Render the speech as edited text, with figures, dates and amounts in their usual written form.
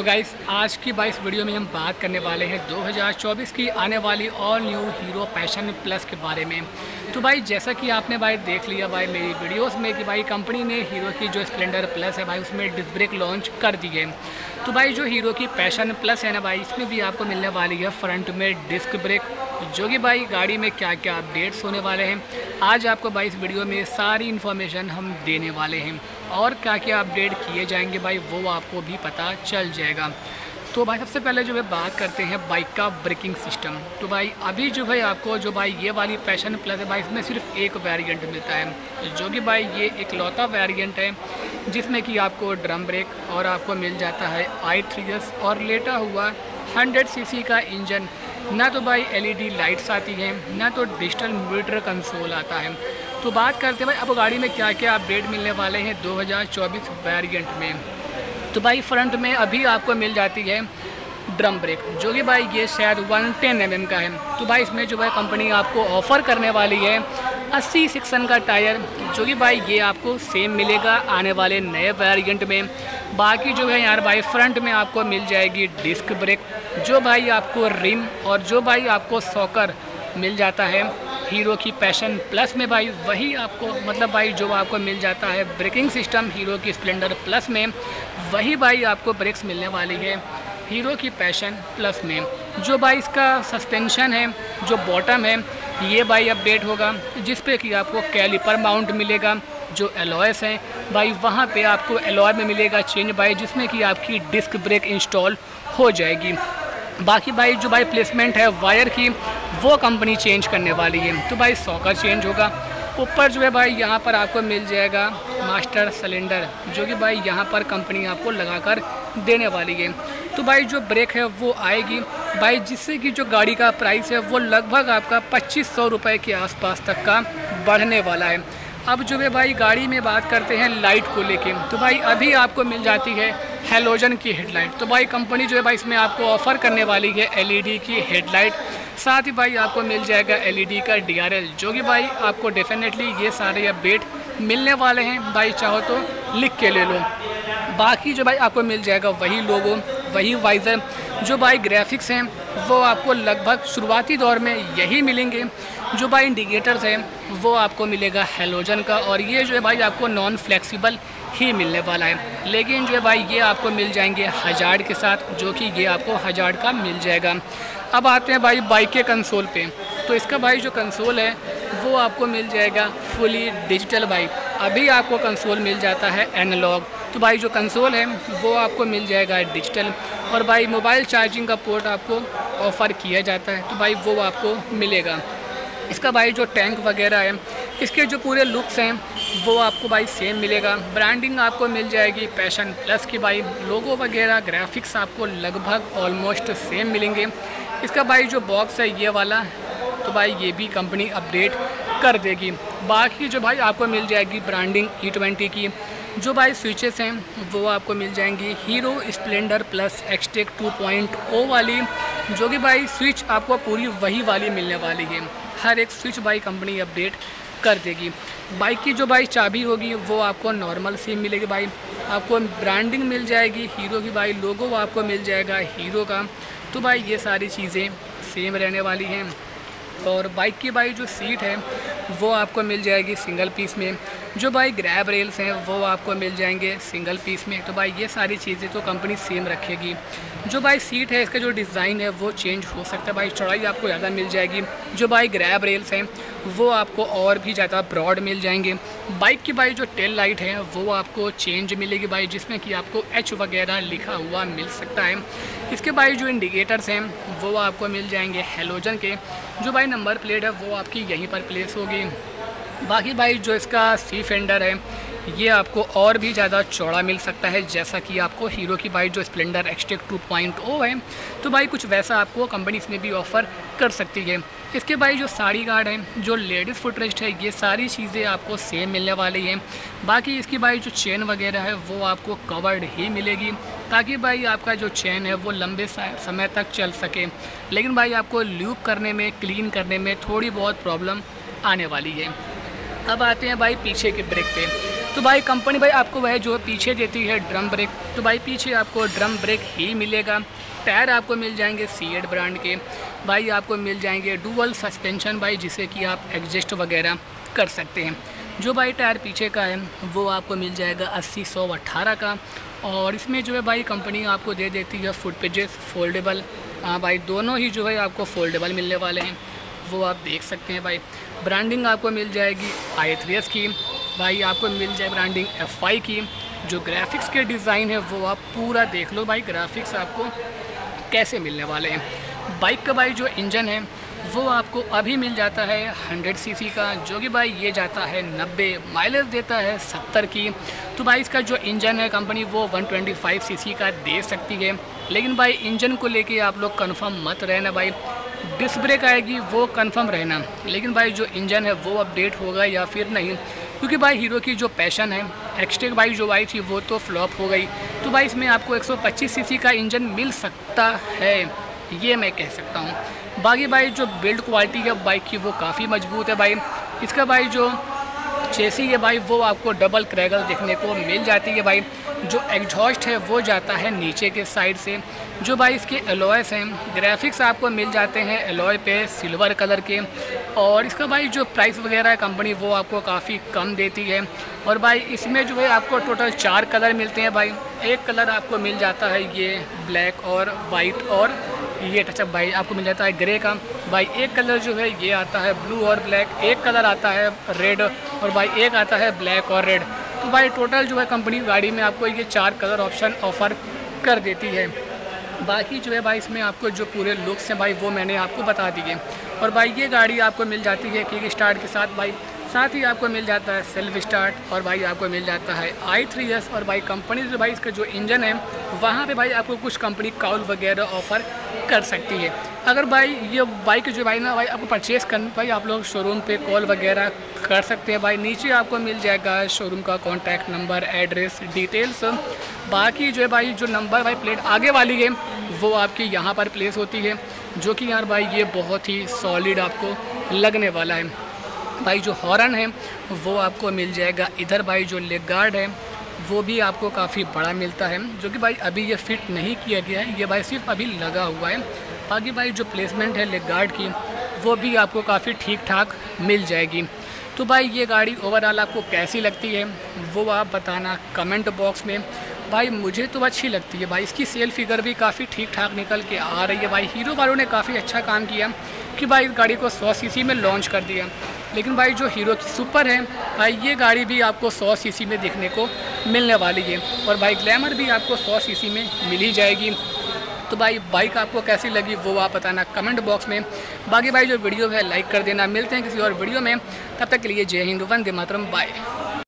So guys, आज की 22 video में हम बात करने वाले हैं 2024 की आने वाली all new hero Passion Plus के बारे में। तो भाई जैसा कि आपने भाई देख लिया भाई मेरी वीडियोस में कि भाई कंपनी ने हीरो की जो स्प्लेंडर प्लस है भाई उसमें डिस्क ब्रेक लॉन्च कर दी है। तो भाई जो हीरो की पैशन प्लस है ना भाई, इसमें भी आपको मिलने वाली है फ्रंट में डिस्क ब्रेक, जो कि भाई गाड़ी में क्या क्या अपडेट्स होने वाले हैं आज आपको भाई इस वीडियो में सारी इन्फॉर्मेशन हम देने वाले हैं। और क्या क्या अपडेट किए जाएंगे भाई वो आपको भी पता चल जाएगा। तो भाई सबसे पहले जो है बात करते हैं बाइक का ब्रेकिंग सिस्टम। तो भाई अभी जो है आपको जो भाई ये वाली पैशन प्लस है भाई इसमें सिर्फ एक वेरिएंट मिलता है, जो कि भाई ये इकलौता वेरिएंट है जिसमें कि आपको ड्रम ब्रेक और आपको मिल जाता है i3s और लेटा हुआ 100cc का इंजन। ना तो भाई LED लाइट्स आती हैं, ना तो डिजिटल मीटर कंसोल आता है। तो बात करते हैं भाई अब गाड़ी में क्या क्या अपडेट मिलने वाले हैं 2024 वेरिएंट में। तो भाई फ्रंट में अभी आपको मिल जाती है ड्रम ब्रेक, जो कि भाई ये शायद 110 mm का है। तो भाई इसमें जो है कंपनी आपको ऑफ़र करने वाली है 80 सेक्शन का टायर, जो कि भाई ये आपको सेम मिलेगा आने वाले नए वेरिएंट में। बाकी जो है यार भाई फ्रंट में आपको मिल जाएगी डिस्क ब्रेक, जो भाई आपको रिम और जो भाई आपको सॉकर मिल जाता है हीरो की पैशन प्लस में भाई वही आपको मतलब भाई जो आपको मिल जाता है ब्रेकिंग सिस्टम हीरो की स्प्लेंडर प्लस में वही भाई आपको ब्रेक्स मिलने वाली है हीरो की पैशन प्लस में। जो भाई इसका सस्पेंशन है जो बॉटम है ये भाई अपडेट होगा, जिस पे कि आपको कैलिपर माउंट मिलेगा। जो एलॉयस हैं भाई वहाँ पे आपको एलॉय में मिलेगा चेंज भाई, जिसमें कि आपकी डिस्क ब्रेक इंस्टॉल हो जाएगी। बाकी भाई जो भाई प्लेसमेंट है वायर की वो कंपनी चेंज करने वाली है, तो भाई सॉकर चेंज होगा। ऊपर जो है भाई यहाँ पर आपको मिल जाएगा मास्टर सिलेंडर, जो कि भाई यहाँ पर कंपनी आपको लगाकर देने वाली है। तो भाई जो ब्रेक है वो आएगी भाई, जिससे कि जो गाड़ी का प्राइस है वो लगभग आपका 2500 रुपये के आसपास तक का बढ़ने वाला है। अब जो है भाई गाड़ी में बात करते हैं लाइट को लेके। तो भाई अभी आपको मिल जाती है हेलोजन की हेडलाइट, तो भाई कंपनी जो है भाई इसमें आपको ऑफ़र करने वाली है LED की हेडलाइट। साथ ही भाई आपको मिल जाएगा LED का DRL, जो कि भाई आपको डेफिनेटली ये सारे अपडेट मिलने वाले हैं भाई, चाहो तो लिख के ले लो। बाकी जो भाई आपको मिल जाएगा वही लोगो वही वाइज़र, जो भाई ग्राफिक्स हैं वो आपको लगभग शुरुआती दौर में यही मिलेंगे। जो भाई इंडिकेटर्स हैं वो आपको मिलेगा हेलोजन का, और ये जो है भाई आपको नॉन फ्लेक्सिबल ही मिलने वाला है। लेकिन जो है भाई ये आपको मिल जाएंगे हजार्ड के साथ, जो कि ये आपको हजार्ड का मिल जाएगा। अब आते हैं भाई बाइक के कंसोल पे। तो इसका भाई जो कंसोल है वो आपको मिल जाएगा फुली डिजिटल बाइक, अभी आपको कंसोल मिल जाता है एनालॉग। तो भाई जो कंसोल है वो आपको मिल जाएगा डिजिटल, और भाई मोबाइल चार्जिंग का पोर्ट आपको ऑफ़र किया जाता है, तो भाई वो आपको मिलेगा। इसका भाई जो टैंक वगैरह है इसके जो पूरे लुक्स हैं वो आपको भाई सेम मिलेगा। ब्रांडिंग आपको मिल जाएगी पैशन प्लस की भाई, लोगो वगैरह ग्राफिक्स आपको लगभग ऑलमोस्ट सेम मिलेंगे। इसका भाई जो बॉक्स है ये वाला, तो भाई ये भी कंपनी अपडेट कर देगी। बाकी जो भाई आपको मिल जाएगी ब्रांडिंग E20 की, जो भाई स्विचेस हैं वो आपको मिल जाएंगी हीरो स्प्लेंडर प्लस xtec 2.0 वाली, जो कि भाई स्विच आपको पूरी वही वाली मिलने वाली है। हर एक स्विच भाई कंपनी अपडेट कर देगी। बाइक की जो भाई चाबी होगी वो आपको नॉर्मल सी मिलेगी भाई, आपको ब्रांडिंग मिल जाएगी हीरो की भाई, लोगो आपको मिल जाएगा हीरो का, तो भाई ये सारी चीज़ें सेम रहने वाली हैं। और बाइक की भाई जो सीट है वो आपको मिल जाएगी सिंगल पीस में, जो भाई ग्रैब रेल्स हैं वो आपको मिल जाएंगे सिंगल पीस में, तो भाई ये सारी चीज़ें तो कंपनी सेम रखेगी। जो भाई सीट है इसका जो डिज़ाइन है वो चेंज हो सकता है भाई, चौड़ाई आपको ज़्यादा मिल जाएगी। जो भाई ग्रैब रेल्स हैं वो आपको और भी ज़्यादा ब्रॉड मिल जाएंगे। बाइक की भाई जो टेल लाइट है वो आपको चेंज मिलेगी भाई, जिसमें कि आपको H वगैरह लिखा हुआ मिल सकता है। इसके भाई जो इंडिकेटर्स हैं वो आपको मिल जाएंगे हेलोजन के, जो भाई नंबर प्लेट है वो आपकी यहीं पर प्लेस होगी। बाकी भाई जो इसका सी फेंडर है ये आपको और भी ज़्यादा चौड़ा मिल सकता है, जैसा कि आपको हीरो की बाइक जो स्प्लेंडर xtec 2.0 है, तो भाई कुछ वैसा आपको कंपनी इसमें भी ऑफ़र कर सकती है। इसके भाई जो साड़ी गार्ड है जो लेडीज़ फुटरेस्ट है ये सारी चीज़ें आपको सेम मिलने वाली हैं। बाकी इसकी भाई जो चेन वगैरह है वो आपको कवर्ड ही मिलेगी, ताकि भाई आपका जो चेन है वो लंबे समय तक चल सके। लेकिन भाई आपको लूप करने में क्लीन करने में थोड़ी बहुत प्रॉब्लम आने वाली है। अब आते हैं भाई पीछे के ब्रेक पे। तो भाई कंपनी भाई आपको वह जो पीछे देती है ड्रम ब्रेक, तो भाई पीछे आपको ड्रम ब्रेक ही मिलेगा। टायर आपको मिल जाएंगे सीएट ब्रांड के, भाई आपको मिल जाएंगे डुअल सस्पेंशन भाई, जिसे कि आप एडजस्ट वगैरह कर सकते हैं। जो भाई टायर पीछे का है वो आपको मिल जाएगा 80/118 का, और इसमें जो है भाई कंपनी आपको दे देती है फुटपेजेस फोल्डेबल। हाँ भाई दोनों ही जो है आपको फोल्डेबल मिलने वाले हैं, वो आप देख सकते हैं भाई। ब्रांडिंग आपको मिल जाएगी i3s की, भाई आपको मिल जाए ब्रांडिंग FI की। जो ग्राफिक्स के डिज़ाइन है वो आप पूरा देख लो भाई, ग्राफिक्स आपको कैसे मिलने वाले हैं। बाइक का भाई जो इंजन है वो आपको अभी मिल जाता है 100cc का, जो कि भाई ये जाता है 90, माइलेज देता है 70 की। तो भाई इसका जो इंजन है कंपनी वो 125cc का दे सकती है, लेकिन भाई इंजन को लेके आप लोग कंफर्म मत रहना भाई। डिस्क ब्रेक आएगी वो कंफर्म रहना, लेकिन भाई जो इंजन है वो अपडेट होगा या फिर नहीं, क्योंकि भाई हीरो की जो पैशन है एक्सटेक भाई जो आई थी वो तो फ्लॉप हो गई। तो भाई इसमें आपको 125cc का इंजन मिल सकता है, ये मैं कह सकता हूँ। बाकी भाई जो बिल्ड क्वालिटी है बाइक की वो काफ़ी मजबूत है भाई। इसका भाई जो चेसी है भाई वो आपको डबल क्रैगल देखने को मिल जाती है भाई। जो एग्जॉस्ट है वो जाता है नीचे के साइड से। जो भाई इसके एलॉयस हैं, ग्राफिक्स आपको मिल जाते हैं एलॉय पे सिल्वर कलर के, और इसका भाई जो प्राइस वगैरह कंपनी वो आपको काफ़ी कम देती है। और भाई इसमें जो है आपको टोटल 4 कलर मिलते हैं भाई। एक कलर आपको मिल जाता है ये ब्लैक और वाइट, और ये टचअप भाई आपको मिल जाता है ग्रे का भाई। एक कलर जो है ये आता है ब्लू और ब्लैक, एक कलर आता है रेड, और भाई एक आता है ब्लैक और रेड। तो भाई टोटल जो है कंपनी गाड़ी में आपको ये 4 कलर ऑप्शन ऑफ़र कर देती है। बाकी जो है भाई इसमें आपको जो पूरे लुक्स हैं भाई वो मैंने आपको बता दिए। और भाई ये गाड़ी आपको मिल जाती है किक स्टार्ट के साथ भाई, साथ ही आपको मिल जाता है सेल्फ स्टार्ट, और भाई आपको मिल जाता है i3s। और भाई कंपनी जो भाई इसका जो इंजन है वहाँ पे भाई आपको कुछ कंपनी काउल वगैरह ऑफ़र कर सकती है। अगर भाई ये बाइक जो भाई ना भाई आपको परचेस करना भाई, आप लोग शोरूम पे कॉल वगैरह कर सकते हैं भाई। नीचे आपको मिल जाएगा शोरूम का कॉन्टैक्ट नंबर, एड्रेस, डिटेल्स। बाकी जो है भाई जो नंबर भाई प्लेट आगे वाली है वो आपकी यहाँ पर प्लेस होती है, जो कि यार भाई ये बहुत ही सॉलिड आपको लगने वाला है भाई। जो हॉर्न है वो आपको मिल जाएगा इधर भाई। जो लेग गार्ड है वो भी आपको काफ़ी बड़ा मिलता है, जो कि भाई अभी ये फिट नहीं किया गया है, ये भाई सिर्फ अभी लगा हुआ है। बाकी भाई जो प्लेसमेंट है लेग गार्ड की वो भी आपको काफ़ी ठीक ठाक मिल जाएगी। तो भाई ये गाड़ी ओवरऑल आपको कैसी लगती है वो आप बताना कमेंट बॉक्स में। भाई मुझे तो अच्छी लगती है भाई, इसकी सेल फिगर भी काफ़ी ठीक ठाक निकल के आ रही है भाई। हीरो वालों ने काफ़ी अच्छा काम किया कि भाई इस गाड़ी को 100cc में लॉन्च कर दिया, लेकिन भाई जो हीरो की सुपर है भाई ये गाड़ी भी आपको 100cc में देखने को मिलने वाली है, और भाई ग्लैमर भी आपको 100cc में मिल ही जाएगी। तो भाई बाइक आपको कैसी लगी वो आप बताना कमेंट बॉक्स में। बाकी भाई जो वीडियो है लाइक कर देना। मिलते हैं किसी और वीडियो में, तब तक के लिए जय हिंद, वंदे मातरम, बाय।